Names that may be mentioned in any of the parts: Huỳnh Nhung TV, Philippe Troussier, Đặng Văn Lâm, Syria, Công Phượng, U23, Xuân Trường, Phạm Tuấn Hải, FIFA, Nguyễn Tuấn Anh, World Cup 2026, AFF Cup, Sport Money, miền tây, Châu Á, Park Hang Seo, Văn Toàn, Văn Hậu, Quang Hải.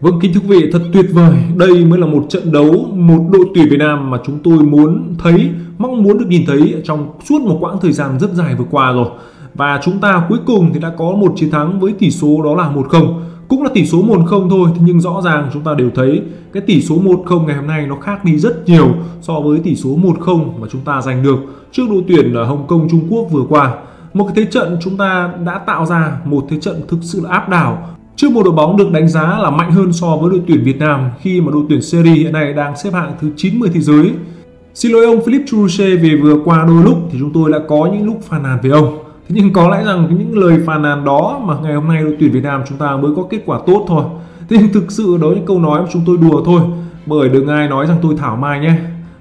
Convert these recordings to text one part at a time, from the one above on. Vâng, kính thưa quý vị, thật tuyệt vời. Đây mới là một trận đấu, một đội tuyển Việt Nam mà chúng tôi muốn thấy, mong muốn được nhìn thấy trong suốt một quãng thời gian rất dài vừa qua rồi. Và chúng ta cuối cùng thì đã có một chiến thắng với tỷ số đó là 1-0. Cũng là tỷ số 1-0 thôi, nhưng rõ ràng chúng ta đều thấy cái tỷ số 1-0 ngày hôm nay nó khác đi rất nhiều so với tỷ số 1-0 mà chúng ta giành được trước đội tuyển Hồng Kông, Trung Quốc vừa qua. Một cái thế trận chúng ta đã tạo ra một thế trận thực sự là áp đảo trước một đội bóng được đánh giá là mạnh hơn so với đội tuyển Việt Nam, khi mà đội tuyển Syria hiện nay đang xếp hạng thứ 90 thế giới. Xin lỗi ông Philippe Troussier vì vừa qua đôi lúc thì chúng tôi đã có những lúc phàn nàn về ông. Thế nhưng có lẽ rằng những lời phàn nàn đó mà ngày hôm nay đội tuyển Việt Nam chúng ta mới có kết quả tốt thôi. Thế nhưng thực sự đó những câu nói mà chúng tôi đùa thôi, bởi đừng ai nói rằng tôi thảo mai nhé.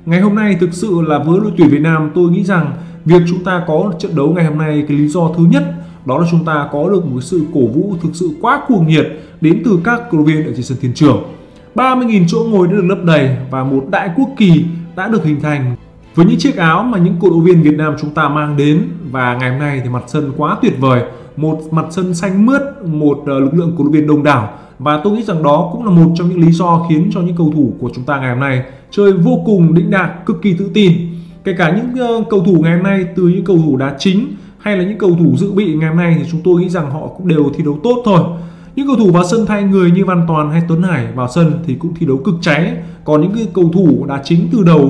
Ngày hôm nay thực sự là với đội tuyển Việt Nam, tôi nghĩ rằng việc chúng ta có trận đấu ngày hôm nay, cái lý do thứ nhất đó là chúng ta có được một sự cổ vũ thực sự quá cuồng nhiệt đến từ các cổ động viên ở trên sân Thiên Trường. 30.000 chỗ ngồi đã được lấp đầy và một đại quốc kỳ đã được hình thành với những chiếc áo mà những cổ động viên Việt Nam chúng ta mang đến. Và ngày hôm nay thì mặt sân quá tuyệt vời, một mặt sân xanh mướt, một lực lượng cổ động viên đông đảo. Và tôi nghĩ rằng đó cũng là một trong những lý do khiến cho những cầu thủ của chúng ta ngày hôm nay chơi vô cùng đĩnh đạc, cực kỳ tự tin. Kể cả những cầu thủ ngày hôm nay, từ những cầu thủ đá chính hay là những cầu thủ dự bị ngày hôm nay, thì chúng tôi nghĩ rằng họ cũng đều thi đấu tốt thôi. Những cầu thủ vào sân thay người như Văn Toàn hay Tuấn Hải vào sân thì cũng thi đấu cực cháy. Còn những cái cầu thủ đá chính từ đầu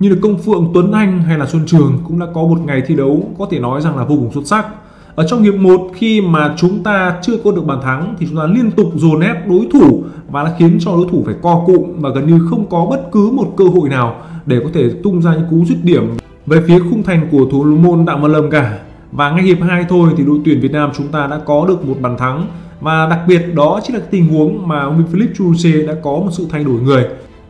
như là Công Phượng, Tuấn Anh hay là Xuân Trường cũng đã có một ngày thi đấu có thể nói rằng là vô cùng xuất sắc. Ở trong hiệp 1, khi mà chúng ta chưa có được bàn thắng thì chúng ta liên tục dồn ép đối thủ và đã khiến cho đối thủ phải co cụm và gần như không có bất cứ một cơ hội nào để có thể tung ra những cú dứt điểm về phía khung thành của thủ môn Đặng Văn Lâm cả. Và ngay hiệp 2 thôi thì đội tuyển Việt Nam chúng ta đã có được một bàn thắng, và đặc biệt đó chính là cái tình huống mà ông Philippe Troussier đã có một sự thay đổi người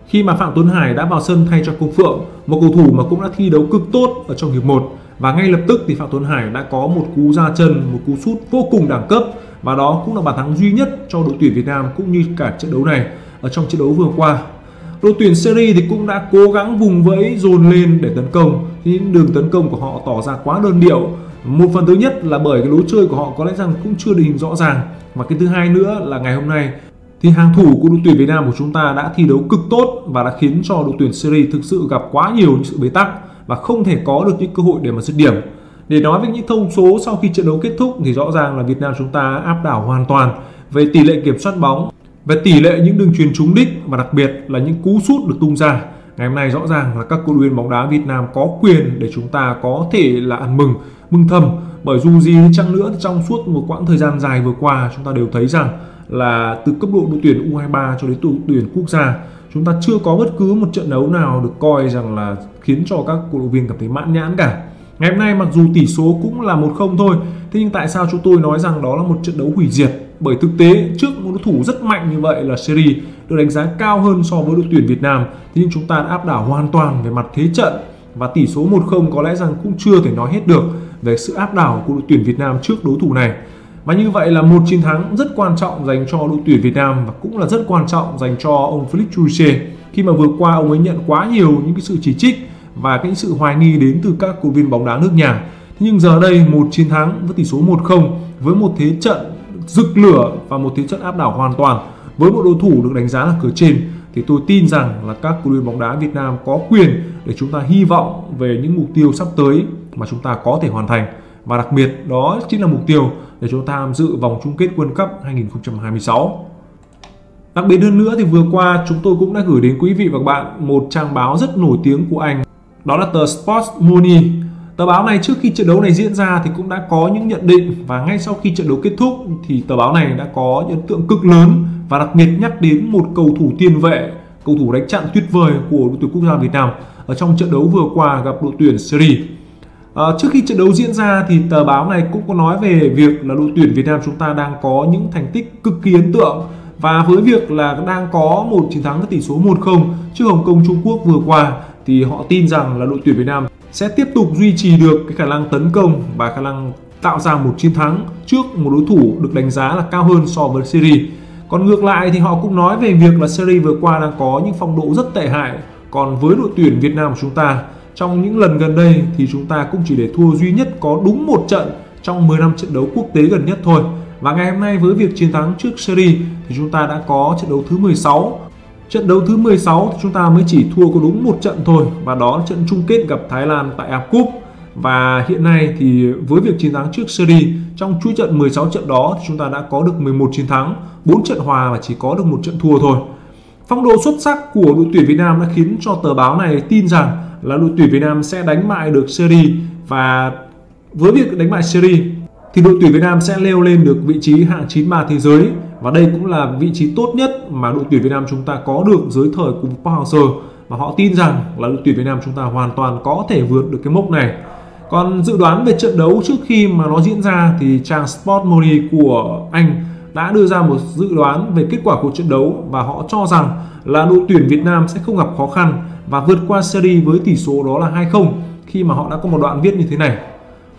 khi mà Phạm Tuấn Hải đã vào sân thay cho Công Phượng, một cầu thủ mà cũng đã thi đấu cực tốt ở trong hiệp 1. Và ngay lập tức thì Phạm Tuấn Hải đã có một cú ra chân, một cú sút vô cùng đẳng cấp, và đó cũng là bàn thắng duy nhất cho đội tuyển Việt Nam cũng như cả trận đấu này. Ở trong trận đấu vừa qua, đội tuyển Syria thì cũng đã cố gắng vùng vẫy dồn lên để tấn công, nhưng đường tấn công của họ tỏ ra quá đơn điệu. Một phần thứ nhất là bởi cái lối chơi của họ có lẽ rằng cũng chưa định hình rõ ràng, và cái thứ hai nữa là ngày hôm nay thì hàng thủ của đội tuyển Việt Nam của chúng ta đã thi đấu cực tốt và đã khiến cho đội tuyển Syria thực sự gặp quá nhiều những sự bế tắc và không thể có được những cơ hội để mà dứt điểm. Để nói về những thông số sau khi trận đấu kết thúc thì rõ ràng là Việt Nam chúng ta áp đảo hoàn toàn về tỷ lệ kiểm soát bóng, về tỷ lệ những đường chuyền trúng đích và đặc biệt là những cú sút được tung ra. Ngày hôm nay rõ ràng là các cổ động viên bóng đá Việt Nam có quyền để chúng ta có thể là ăn mừng, mừng thầm, bởi dù gì chăng nữa trong suốt một quãng thời gian dài vừa qua chúng ta đều thấy rằng là từ cấp độ đội tuyển U23 cho đến đội tuyển quốc gia, chúng ta chưa có bất cứ một trận đấu nào được coi rằng là khiến cho các cổ động viên cảm thấy mãn nhãn cả. Ngày hôm nay mặc dù tỷ số cũng là 1-0 thôi, thế nhưng tại sao chúng tôi nói rằng đó là một trận đấu hủy diệt? Bởi thực tế trước một đối thủ rất mạnh như vậy là Syria được đánh giá cao hơn so với đội tuyển Việt Nam, thế nhưng chúng ta đã áp đảo hoàn toàn về mặt thế trận, và tỷ số 1-0 có lẽ rằng cũng chưa thể nói hết được về sự áp đảo của đội tuyển Việt Nam trước đối thủ này. Và như vậy là một chiến thắng rất quan trọng dành cho đội tuyển Việt Nam, và cũng là rất quan trọng dành cho ông Philippe Troussier, khi mà vừa qua ông ấy nhận quá nhiều những cái sự chỉ trích và cái sự hoài nghi đến từ các cổ động viên bóng đá nước nhà. Thế nhưng giờ đây một chiến thắng với tỷ số 1-0, với một thế trận rực lửa và một thế trận áp đảo hoàn toàn, với một đối thủ được đánh giá là cửa trên, thì tôi tin rằng là các cổ động viên bóng đá Việt Nam có quyền để chúng ta hy vọng về những mục tiêu sắp tới mà chúng ta có thể hoàn thành. Và đặc biệt đó chính là mục tiêu để chúng ta tham dự vòng chung kết World Cup 2026. Đặc biệt hơn nữa thì vừa qua chúng tôi cũng đã gửi đến quý vị và các bạn một trang báo rất nổi tiếng của Anh, đó là tờ Sport Money. Tờ báo này trước khi trận đấu này diễn ra thì cũng đã có những nhận định, và ngay sau khi trận đấu kết thúc thì tờ báo này đã có ấn tượng cực lớn và đặc biệt nhắc đến một cầu thủ tiền vệ, cầu thủ đánh chặn tuyệt vời của đội tuyển quốc gia Việt Nam ở trong trận đấu vừa qua gặp đội tuyển Syria. Trước khi trận đấu diễn ra thì tờ báo này cũng có nói về việc là đội tuyển Việt Nam chúng ta đang có những thành tích cực kỳ ấn tượng, và với việc là đang có một chiến thắng với tỷ số 1-0 trước Hồng Kông, Trung Quốc vừa qua, thì họ tin rằng là đội tuyển Việt Nam sẽ tiếp tục duy trì được cái khả năng tấn công và khả năng tạo ra một chiến thắng trước một đối thủ được đánh giá là cao hơn so với Syria. Còn ngược lại thì họ cũng nói về việc là Syria vừa qua đang có những phong độ rất tệ hại, còn với đội tuyển Việt Nam của chúng ta, trong những lần gần đây thì chúng ta cũng chỉ để thua duy nhất có đúng một trận trong 15 trận đấu quốc tế gần nhất thôi. Và ngày hôm nay với việc chiến thắng trước Syria thì chúng ta đã có trận đấu thứ 16. Trận đấu thứ 16 thì chúng ta mới chỉ thua có đúng một trận thôi, và đó là trận chung kết gặp Thái Lan tại AFF Cup. Và hiện nay thì với việc chiến thắng trước Syria, trong chuỗi trận 16 trận đó thì chúng ta đã có được 11 chiến thắng, 4 trận hòa và chỉ có được 1 trận thua thôi. Phong độ xuất sắc của đội tuyển Việt Nam đã khiến cho tờ báo này tin rằng là đội tuyển Việt Nam sẽ đánh bại được Syria, và với việc đánh bại Syria thì đội tuyển Việt Nam sẽ leo lên được vị trí hạng 93 thế giới, và đây cũng là vị trí tốt nhất mà đội tuyển Việt Nam chúng ta có được dưới thời của Park Hang Seo, và họ tin rằng là đội tuyển Việt Nam chúng ta hoàn toàn có thể vượt được cái mốc này. Còn dự đoán về trận đấu trước khi mà nó diễn ra thì trang Sport Money của Anh đã đưa ra một dự đoán về kết quả của trận đấu, và họ cho rằng là đội tuyển Việt Nam sẽ không gặp khó khăn và vượt qua Syria với tỷ số đó là 2-0, khi mà họ đã có một đoạn viết như thế này: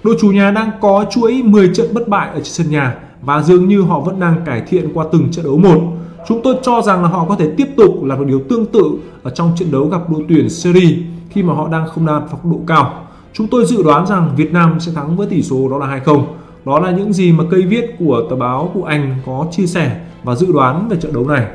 đội chủ nhà đang có chuỗi 10 trận bất bại ở trên sân nhà và dường như họ vẫn đang cải thiện qua từng trận đấu một. Chúng tôi cho rằng là họ có thể tiếp tục làm được điều tương tự ở trong trận đấu gặp đội tuyển Syria khi mà họ đang không đạt phong độ cao. Chúng tôi dự đoán rằng Việt Nam sẽ thắng với tỷ số đó là 2-0. Đó là những gì mà cây viết của tờ báo của Anh có chia sẻ và dự đoán về trận đấu này.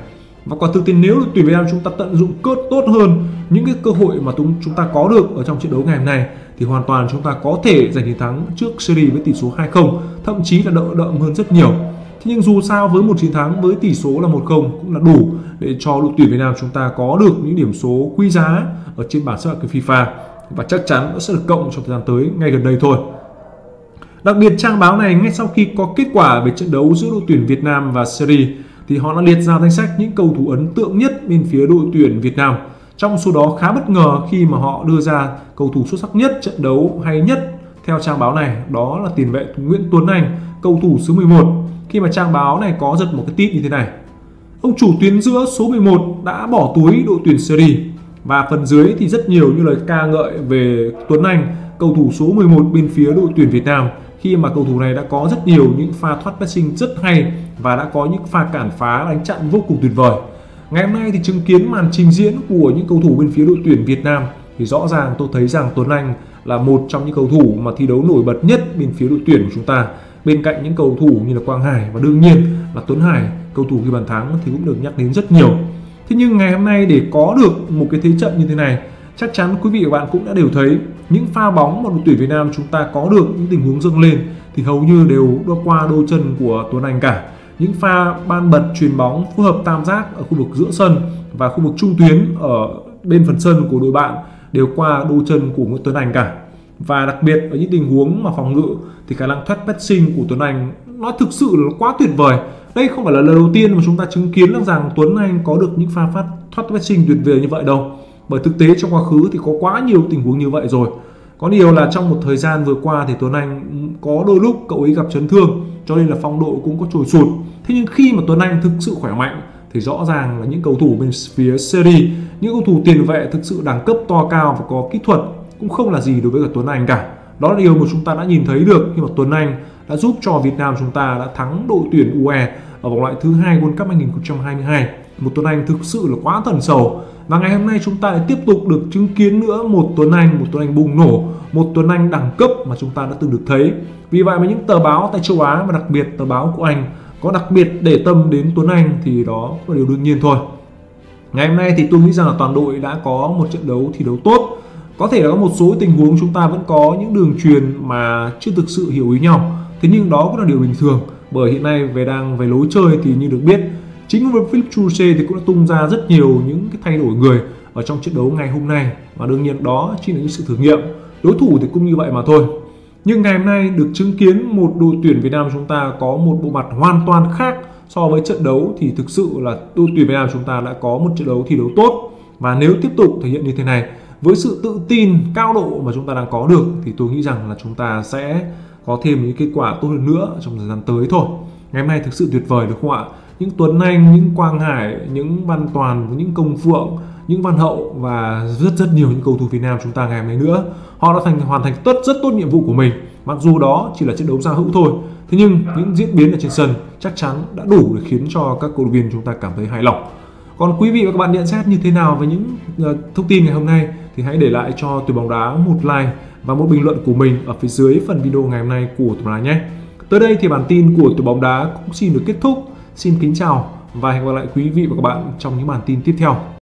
Và còn thực tế, nếu đội tuyển Việt Nam chúng ta tận dụng tốt hơn những cái cơ hội mà chúng ta có được ở trong trận đấu ngày hôm nay, thì hoàn toàn chúng ta có thể giành chiến thắng trước Syria với tỷ số 2-0, thậm chí là đậm hơn rất nhiều. Thế nhưng dù sao với một chiến thắng với tỷ số là 1-0 cũng là đủ để cho đội tuyển Việt Nam chúng ta có được những điểm số quý giá ở trên bảng xếp hạng của FIFA, và chắc chắn nó sẽ được cộng trong thời gian tới ngay gần đây thôi. Đặc biệt, trang báo này ngay sau khi có kết quả về trận đấu giữa đội tuyển Việt Nam và Syria thì họ đã liệt ra danh sách những cầu thủ ấn tượng nhất bên phía đội tuyển Việt Nam. Trong số đó khá bất ngờ khi mà họ đưa ra cầu thủ xuất sắc nhất, trận đấu hay nhất theo trang báo này, đó là tiền vệ Nguyễn Tuấn Anh, cầu thủ số 11, khi mà trang báo này có giật một cái tít như thế này: ông chủ tuyến giữa số 11 đã bỏ túi đội tuyển Syria. Và phần dưới thì rất nhiều những lời ca ngợi về Tuấn Anh, cầu thủ số 11 bên phía đội tuyển Việt Nam, khi mà cầu thủ này đã có rất nhiều những pha thoát pressing rất hay và đã có những pha cản phá đánh chặn vô cùng tuyệt vời. Ngày hôm nay thì chứng kiến màn trình diễn của những cầu thủ bên phía đội tuyển Việt Nam thì rõ ràng tôi thấy rằng Tuấn Anh là một trong những cầu thủ mà thi đấu nổi bật nhất bên phía đội tuyển của chúng ta, bên cạnh những cầu thủ như là Quang Hải, và đương nhiên là Tuấn Hải, cầu thủ ghi bàn thắng, thì cũng được nhắc đến rất nhiều. Thế nhưng ngày hôm nay để có được một cái thế trận như thế này, chắc chắn quý vị và bạn cũng đã đều thấy những pha bóng mà đội tuyển Việt Nam chúng ta có được, những tình huống dâng lên thì hầu như đều đua qua đôi chân của Tuấn Anh cả. Những pha ban bật chuyền bóng phối hợp tam giác ở khu vực giữa sân và khu vực trung tuyến ở bên phần sân của đội bạn đều qua đôi chân của Nguyễn Tuấn Anh cả. Và đặc biệt ở những tình huống mà phòng ngự thì khả năng thoát pressing của Tuấn Anh nó thực sự là quá tuyệt vời. Đây không phải là lần đầu tiên mà chúng ta chứng kiến rằng Tuấn Anh có được những pha phát thoát pressing tuyệt vời như vậy đâu, bởi thực tế trong quá khứ thì có quá nhiều tình huống như vậy rồi. Có điều là trong một thời gian vừa qua thì Tuấn Anh có đôi lúc cậu ấy gặp chấn thương, cho nên là phong độ cũng có trồi sụt. Thế nhưng khi mà Tuấn Anh thực sự khỏe mạnh thì rõ ràng là những cầu thủ bên phía Syria, những cầu thủ tiền vệ thực sự đẳng cấp to cao và có kỹ thuật cũng không là gì đối với cả Tuấn Anh cả. Đó là điều mà chúng ta đã nhìn thấy được khi mà Tuấn Anh đã giúp cho Việt Nam chúng ta đã thắng đội tuyển UE ở vòng loại thứ 2 World Cup 2022. Một Tuấn Anh thực sự là quá thần sầu. Và ngày hôm nay chúng ta lại tiếp tục được chứng kiến nữa một Tuấn Anh bùng nổ, một Tuấn Anh đẳng cấp mà chúng ta đã từng được thấy. Vì vậy mà những tờ báo tại châu Á và đặc biệt tờ báo của Anh có đặc biệt để tâm đến Tuấn Anh thì đó là điều đương nhiên thôi. Ngày hôm nay thì tôi nghĩ rằng là toàn đội đã có một trận đấu thi đấu tốt. Có thể là có một số tình huống chúng ta vẫn có những đường truyền mà chưa thực sự hiểu ý nhau. Thế nhưng đó cũng là điều bình thường, bởi hiện nay về lối chơi thì như được biết, chính với Philippe Troussier thì cũng đã tung ra rất nhiều những cái thay đổi người ở trong trận đấu ngày hôm nay, và đương nhiên đó chỉ là những sự thử nghiệm, đối thủ thì cũng như vậy mà thôi. Nhưng ngày hôm nay được chứng kiến một đội tuyển Việt Nam chúng ta có một bộ mặt hoàn toàn khác so với trận đấu, thì thực sự là đội tuyển Việt Nam chúng ta đã có một trận đấu thi đấu tốt, và nếu tiếp tục thể hiện như thế này với sự tự tin cao độ mà chúng ta đang có được thì tôi nghĩ rằng là chúng ta sẽ có thêm những kết quả tốt hơn nữa trong thời gian tới thôi. Ngày hôm nay thực sự tuyệt vời đúng không ạ? Những Tuấn Anh, những Quang Hải, những Văn Toàn, những Công Phượng, những Văn Hậu và rất nhiều những cầu thủ Việt Nam chúng ta ngày hôm nay nữa, họ đã hoàn thành rất tốt nhiệm vụ của mình. Mặc dù đó chỉ là trận đấu giao hữu thôi, thế nhưng những diễn biến ở trên sân chắc chắn đã đủ để khiến cho các cổ động viên chúng ta cảm thấy hài lòng. Còn quý vị và các bạn nhận xét như thế nào về những thông tin ngày hôm nay thì hãy để lại cho Tuổi Bóng Đá một like và một bình luận của mình ở phía dưới phần video ngày hôm nay của Tuổi Bóng Đá nhé. Tới đây thì bản tin của Tuổi Bóng Đá cũng xin được kết thúc. Xin kính chào và hẹn gặp lại quý vị và các bạn trong những bản tin tiếp theo.